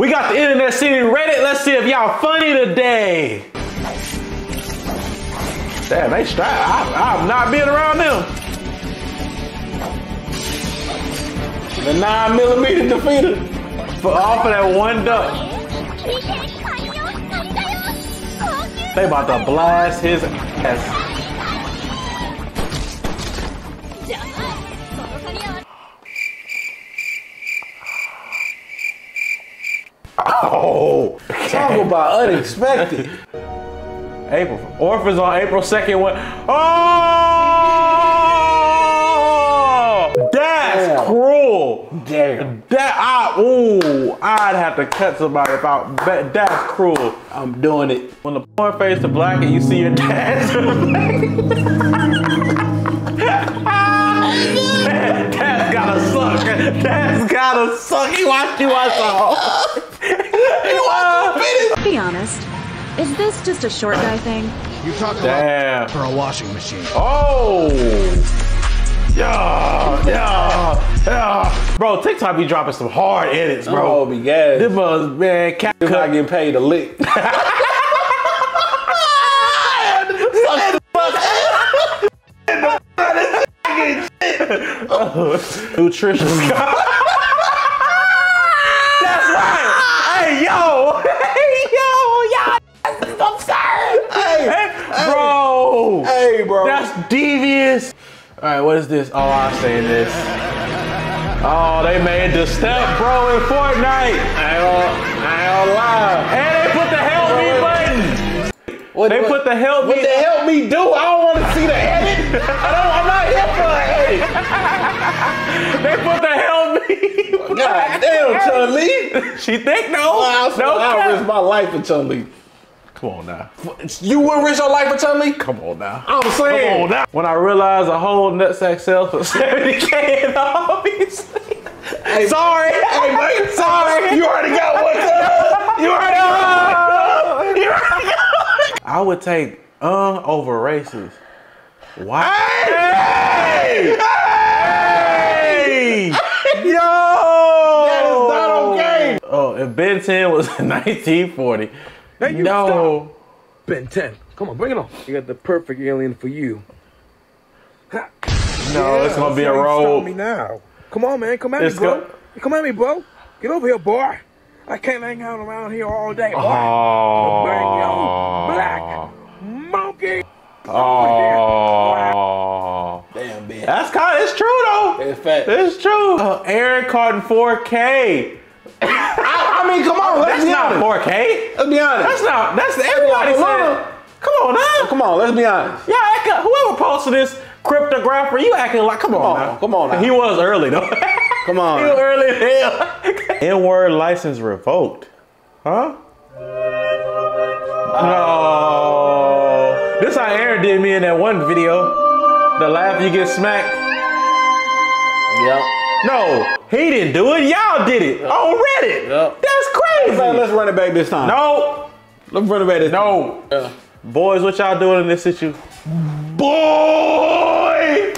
We got the internet city Reddit. Let's see if y'all funny today. Damn, they strike. I'm not being around them. The 9mm defeater for off of that one duck. They about to blast his ass. Oh, talk about unexpected. April. Orphans on April 2nd went, oh! That's damn cruel. Damn. That, ooh, I'd have to cut somebody about that. That's cruel. I'm doing it. When the porn fades to black and you see your dad's that's gotta suck. That's gotta suck. He watched you watch all. He watched the video. Be honest. Is this just a short guy thing? You talked about for a washing machine. Oh! Yeah. Bro, TikTok be dropping some hard edits, bro. Oh, be gas. This must, man, cat not getting paid a lick. Nutritious. That's right. Hey, yo. Hey, bro. That's devious. All right, what is this? Oh, I say this. Oh, they made the step, bro, in Fortnite. I ain't gonna lie. And they put the help me button. What the help me do? I don't want to see the edit. I'm not here for an edit. They put the help me button. God damn, Chun Li. She think no. I'll risk my life for Chun Li. Come on now. You would risk your life for Chun Li? Come on now. I'm saying. Come on now. When I realized a whole nutsack sells for $70K and obviously. Hey, sorry. Hey, mate. Sorry. You already got one. You already got one. I would take over races. Why? Hey! Hey! Hey! Yo! That is not okay. Oh, if Ben 10 was in 1940. Hey, no. Ben 10. Come on, bring it on. You got the perfect alien for you. Ha. No, yeah, it's gonna be a roll. Me now. Come on, man. Come at me, bro. Come at me, bro. Get over here, boy. I can't hang out around here all day, boy. Oh. Bang, yo, black monkey. Oh. Damn, bitch. That's kind of, it's true, though. It's fact. It's true. Aaron Carton 4K. I mean, come on, let's be honest. That's not 4K. Let's be honest. That's everybody said. Come on now. Come on, let's be honest. Yeah, whoever posted this cryptographer, you acting like, come on now. He was early though. Come on. He was early as hell. N-word license revoked. Huh? No. This how Aaron did me in that one video. The laugh you get smacked. Yep. No, he didn't do it. Y'all did it on Reddit. Yep. That's crazy. Let's run it back this time. No. Let's run it back this time. No. Yeah. Boys, what y'all doing in this issue? Boy.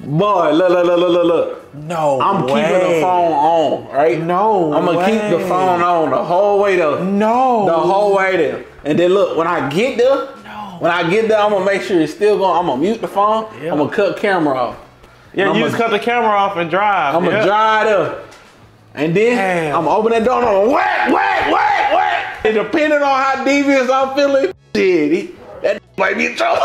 Boy, look. No I'm way. Keeping the phone on, right? No I'm going to keep the phone on the whole way there. No. The whole way there. And then look, when I get there, I'm going to make sure it's still going. I'm going to mute the phone. Yeah. I'm going to cut camera off. Yeah, you just cut the camera off and drive. I'm gonna drive it up. And then I'm gonna open that door and I'm gonna whack. And depending on how devious I'm feeling, shit, that might be in trouble.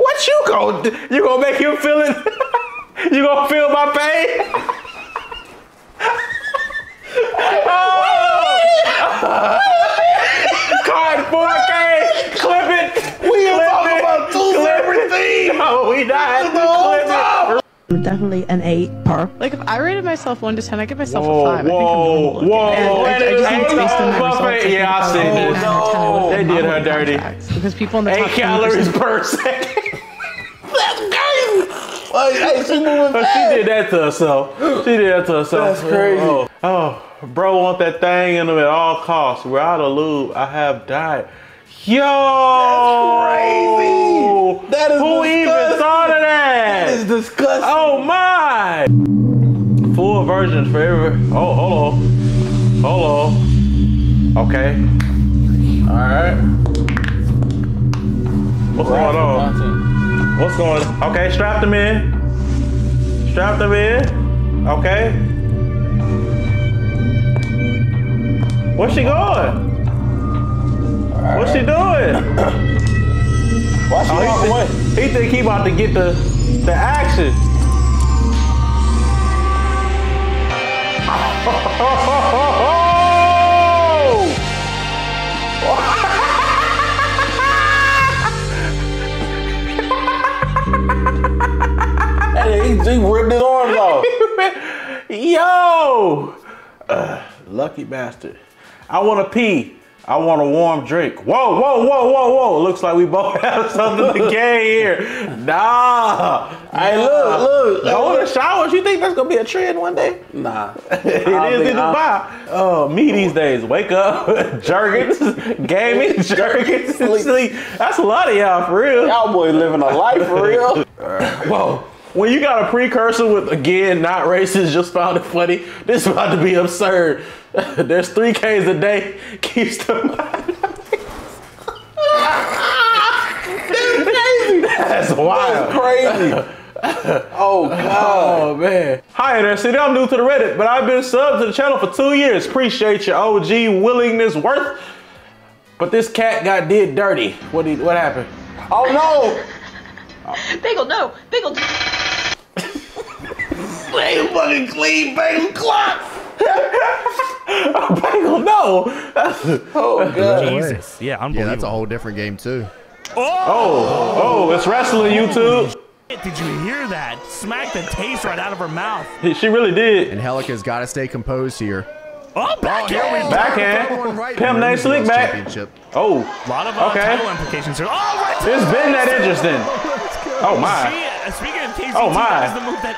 What you gonna do? You gonna make him feel it? You gonna feel my pain? Card 4K, clip it. We are talking about two separate things. No, we not. I'm definitely an 8. Like if I rated myself 1 to 10, I give myself a 5. I think I'm normal. Yeah, I see this. No, they did her dirty. Because people in the 8 calories per second. That's crazy. Like, hey, she moving fast. She did that to herself. That's crazy. Oh, bro, want that thing in them at all costs. We're out of lube. I have died. Yo! That's crazy! That is disgusting. Who even thought of that? That is disgusting. Oh my! Full versions for every. Oh, hello. Hello. Okay. Alright. What's going on? Content. What's going on? Okay, strap them in. Strap them in. Okay. Where's she going? Right. What's she doing? Why she walk away? He think he about to get the action. Hey, he ripped his arms off. Yo! Lucky bastard. I want to pee. I want a warm drink. Whoa, whoa, whoa, whoa, whoa. Looks like we both have something to gain here. Nah. Hey, look. Go in the showers. You think that's going to be a trend one day? Nah. It is in Dubai. Oh, me these days. Wake up, jerking, gaming, jerking, sleep. That's a lot of y'all, for real. Y'all boys living a life, for real. Whoa. When you got a precursor with, again, not racist, just found it funny, this is about to be absurd. There's 3Ks a day, keeps the mind. That's wild. That's crazy. Oh, God. Oh, man. Hi there. See, I'm new to the Reddit, but I've been subbed to the channel for 2 years. Appreciate your OG willingness worth. But this cat got did dirty. What happened? Oh, no. Bagel, no. Bagel. They fucking clean bagel clocks. Bagel, no. Oh, God. Jesus. Yeah, unbelievable. Yeah, that's a whole different game, too. Oh, it's wrestling, YouTube. Did you hear that? Smacked the taste right out of her mouth. She really did. And Helica's got to stay composed here. Oh, backhand. Backhand. Right. Pimp name slick back. Oh. A lot of title implications here. Oh, right. It's been that interesting. Oh my! Speaking of KZT, oh my! That is the move that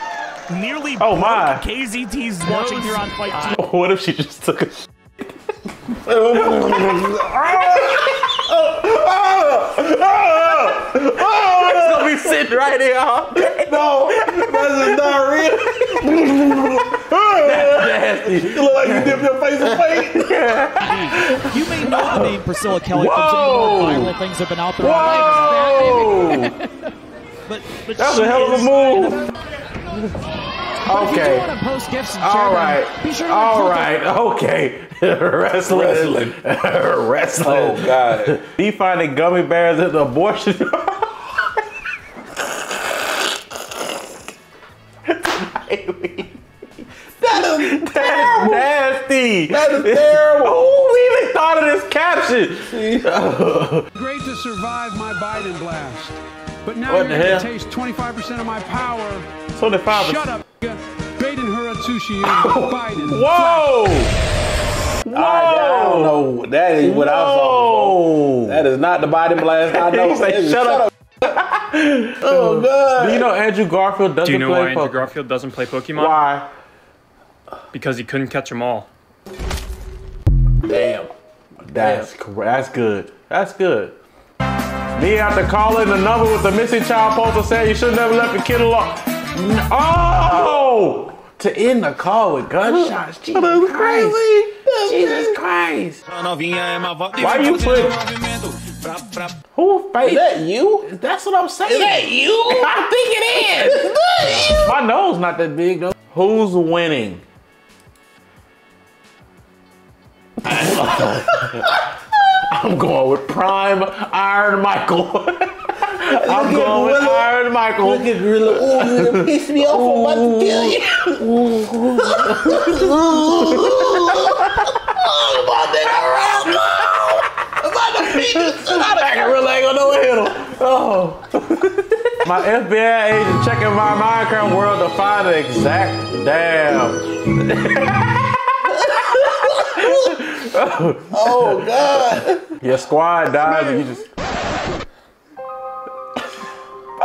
nearly broke KZT's watching here on Fight Team. What if she just took a shit? It's gonna be sitting right here, huh? No, that's not real. That's nasty. You look like you dipped your face in paint. You may know the name Priscilla Kelly from some of the more violent things have been out there. Whoa! But that was a hell of a move. Okay. All right. Wrestling. Wrestling. Oh, God. He finding gummy bears at the abortion. That's nasty. That is terrible. Who even thought of this caption? Great to survive my Biden blast. But now you're gonna taste 25% of my power. 25%. Shut up, Baden Hiratsushi and Biden. Whoa! Whoa! I don't know. That is what I saw. That is not the Biden blast. I know. Like, shut up. Oh God! Do you know Andrew Garfield doesn't play Pokemon? Do you know why Andrew Garfield doesn't play Pokemon? Why? Because he couldn't catch them all. Damn. That's good. That's good. Me after calling the number with the missing child poster saying you should never let the kid alone. Oh! To end the call with gunshots. Jesus Christ. Jesus Christ. Why you put... Who face? Is that you? That's what I'm saying. Is that you? I think it is. Is that you? My nose not that big though. Who's winning? I'm going with Prime Iron Michael. I'm going with Iron Michael. Look at Gorilla. Ooh, piss me off. I'm about to kill you. I'm about to get around. I'm about to beat this out of Gorilla. Ain't gonna know what hit him. Oh. My FBI agent checking my Minecraft world to find the exact damn. Oh God! Your squad dies and you just.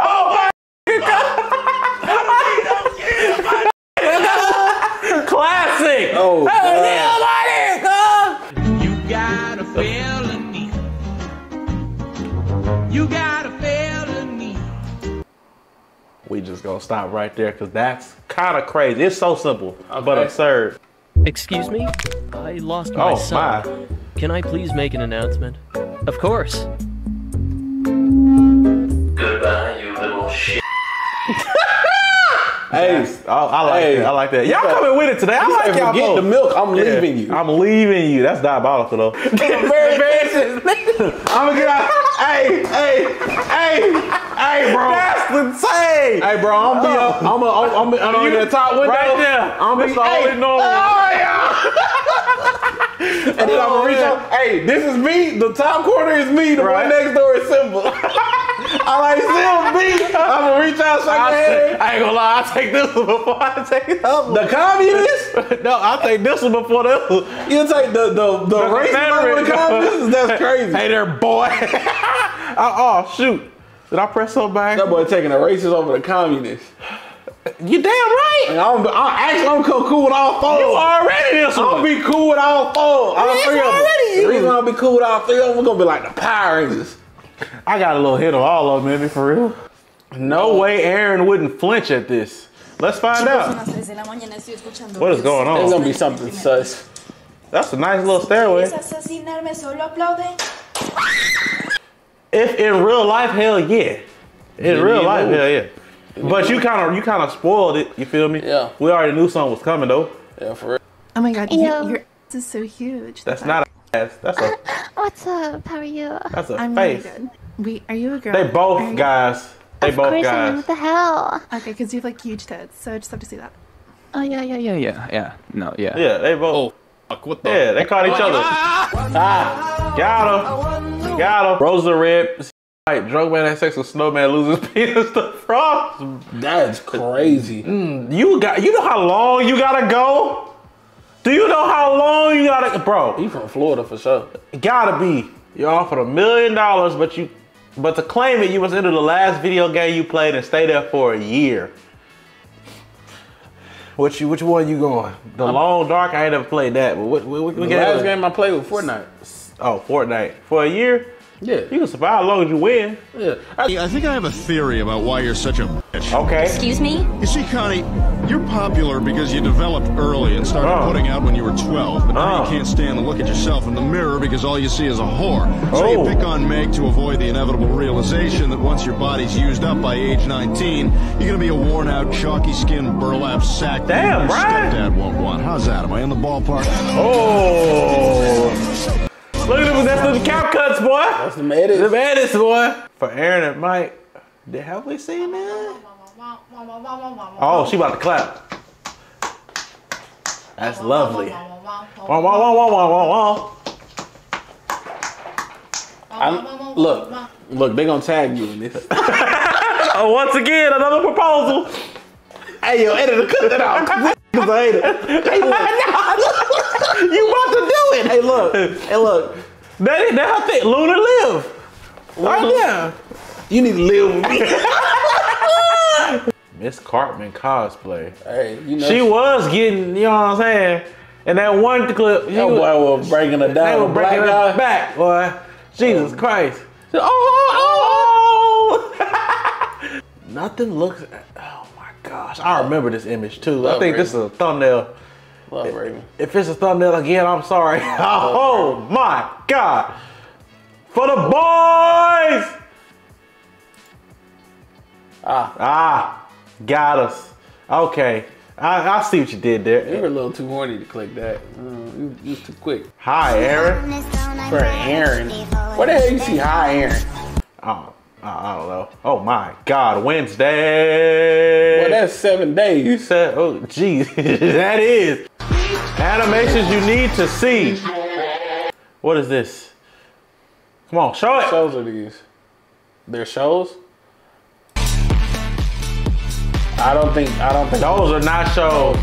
Oh my God! Classic! Oh God! You got a felony. You got a felony. We just gonna stop right there because that's. kind of crazy. It's so simple, but absurd. Excuse me? I lost my son. Oh, my. Can I please make an announcement? Of course. Goodbye, you little shit. Hey, I like that. Y'all coming with it today. I like y'all. Get the milk. I'm leaving you. I'm leaving you. That's diabolical though. Very embarrassing. I'ma get out. Hey, hey, hey, hey, bro. That's insane. Hey, bro. I'm in the top window right there. I'm just always normal. Oh yeah. And then I'm gonna reach out. Hey, this is me. The top corner is me. The one next door is Simba. I like Simba. I'm gonna reach out, shake my head. I ain't gonna lie, I take this one before I take the other one. The communist? No, I take this one before the other one. You take the race one, the communist? That's crazy. Hey there, boy. Oh shoot, did I press something back? That boy taking the racist over the communist. You damn right. I'm cool with all four. You already this one. I'll be cool with all four. All three of them. The reason I'll be cool with all three of them, we're gonna be like the Power Rangers. I got a little hit on all of them, maybe, for real. No way Aaron wouldn't flinch at this. Let's find out. What is going on? There's gonna be something sus. That's a nice little stairway. If in real life, hell yeah. In real life, hell yeah. But you kind of spoiled it, you feel me? Yeah. We already knew something was coming though. Yeah, for real. Oh my god, your ass is so huge. That's not a ass. That's a what's up? How are you? That's a face. Really good. Wait, are you a girl? They both guys. They both guys. Of course, I mean, what the hell? Okay, because you have like huge tits, so I just have to see that. Oh yeah. No, yeah. Yeah, they both. Oh, fuck, what the? Yeah, they caught each other. Ah, got him. Rosa Red, drunk man had sex with snowman, loses penis to frost. That's crazy. You know how long you gotta go? Do you know how long you gotta, bro? He from Florida for sure. Gotta be. You're offered $1 million, but to claim it, you must enter the last video game you played and stay there for a year. Which one you going? The Long Dark. I ain't ever played that. But what last game I played with Fortnite. Oh, Fortnite for a year. Yeah. You can survive as long as you win. Yeah. I think I have a theory about why you're such a bitch. Okay. Excuse me? You see, Connie, you're popular because you developed early and started putting out when you were 12. But now you can't stand to look at yourself in the mirror because all you see is a whore. So you pick on Meg to avoid the inevitable realization that once your body's used up by age 19, you're going to be a worn-out, chalky-skinned, burlap sack. Damn, right? Stepdad won't want. How's that? Am I in the ballpark? Oh. Look at them, that's the cap cuts, boy. That's the edits. The edits, boy. For Aaron and Mike, have we seen that? Oh, she about to clap. That's lovely. Look, they gonna tag you in this. Once again, another proposal. Hey, yo, editor, cut that out. I hate it. Hey, look. You about to do it. Hey, look. Hey, look. That's how thick. Luna live. Right there. You need to live with me. Miss Cartman cosplay. Hey, you know. She was getting, you know what I'm saying? And that one clip. That boy was breaking her down. They were breaking her back, boy. Jesus Christ. Oh. Nothing looks. Gosh, I remember this image too. Love I think Raven. This is a thumbnail. Love Raven. If it's a thumbnail again, I'm sorry. Oh my God. For the boys! Got us. Okay, I see what you did there. You were a little too horny to click that. You was too quick. Hi, Aaron. For Aaron. Where the hell you see hi, Aaron? Oh. I don't know. Oh my God, Wednesday. Well, that's 7 days. You said, oh geez, that is. Animations you need to see. What is this? Come on, show it. What shows are these? They're shows? I don't think. Those are not shows.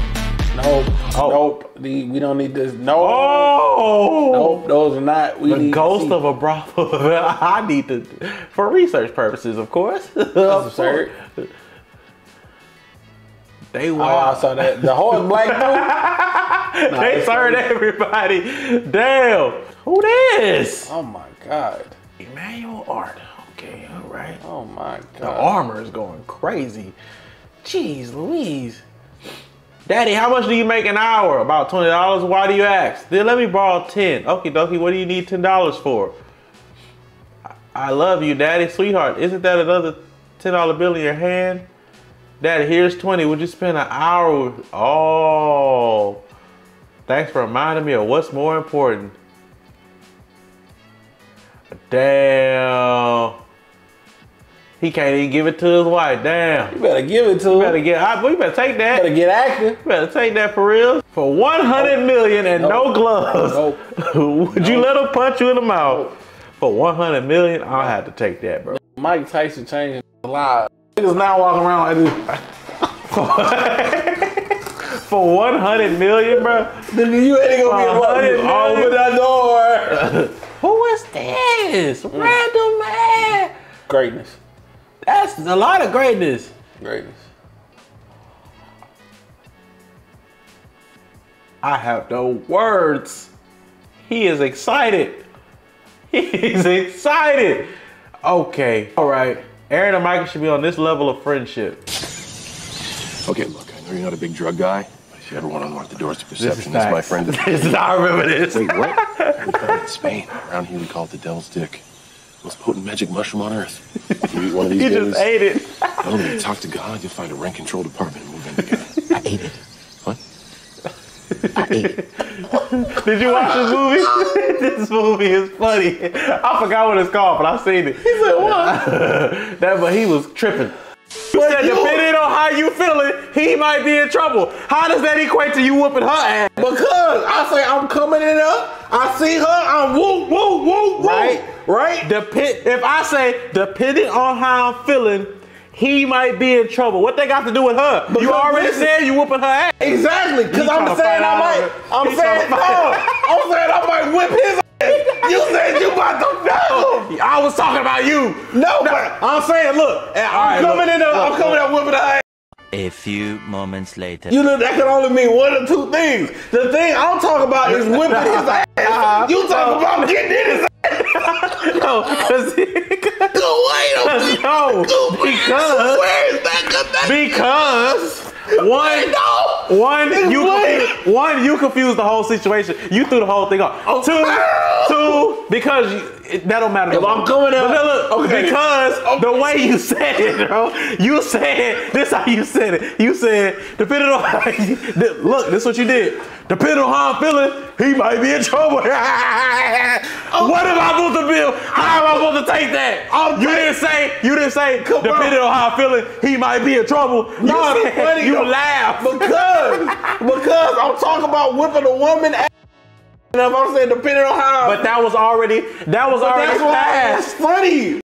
Nope. Nope. We don't need this. No. Oh. Nope. Those are not. We need the ghost of a brothel. I need to, for research purposes, of course. That's absurd. They wild. Oh, I saw that. The whole black dude. Nah, they served everybody. Damn. Who this? Oh my God. Emmanuel Art. Okay. All right. Oh my God. The armor is going crazy. Jeez Louise. Daddy, how much do you make an hour? About $20. Why do you ask? Then let me borrow 10. Okie dokie, what do you need $10 for? I love you, Daddy. Sweetheart, isn't that another $10 bill in your hand? Daddy, here's 20. Would you spend an hour with... Oh, thanks for reminding me of what's more important. Damn. He can't even give it to his wife. Damn. You better give it to him. You better take that. You better get active. You better take that for real. For $100 million and no gloves. Would you let him punch you in the mouth? For $100 million, I'll have to take that, bro. Mike Tyson changing his life. Niggas now walking around like this. For $100 million, bro. Nigga, you ain't gonna be running all over that door. Who is this? Random man. Greatness. That's a lot of greatness. Greatness. I have no words. He is excited. He's excited. Okay. All right. Aaron and Michael should be on this level of friendship. Okay, look, I know you're not a big drug guy, but if you ever want to unlock the doors to perception, this is my friend. This is how I remember this. Wait, what? We found it in Spain. Around here we call it the Devil's Dick. Most potent magic mushroom on earth. If you eat one of these you days, just ate it. Not only you talk to God, you'll find a rent control department and move in together. I ate it. What? I ate it. Did you watch this movie? This movie is funny. I forgot what it's called, but I seen it. He said, what? But he was tripping. You said, depending on how you feeling, he might be in trouble. How does that equate to you whooping her ass? Because I say I'm coming in up, I see her, I'm whoop, whoop, whoop, whoop. Right? Right? If I say, depending on how I'm feeling, he might be in trouble. What they got to do with her? Because you already said you whooping her ass. Exactly, because I'm saying I might. I'm saying I might whip his ass. You said you about to know. I was talking about you. No, but I'm saying, look, I'm coming up whipping her ass. A few moments later. You know, that can only mean one or two things. The thing I'm talking about is whipping his ass. You talking about getting in his ass. No, because one, you confused the whole situation. You threw the whole thing off. Oh, two, because that don't matter. If I'm coming up, because the way you said it, bro. You said this how you said it. You said depending on how you, look, this is what you did. Depending on how I'm feeling, he might be in trouble. What am I supposed to feel? How am I supposed to take that? You didn't say, depending on how I'm feeling, he might be in trouble. You laugh. Because I'm talking about whipping a woman ass. And I'm saying, depending on how. But that was already past. That's funny.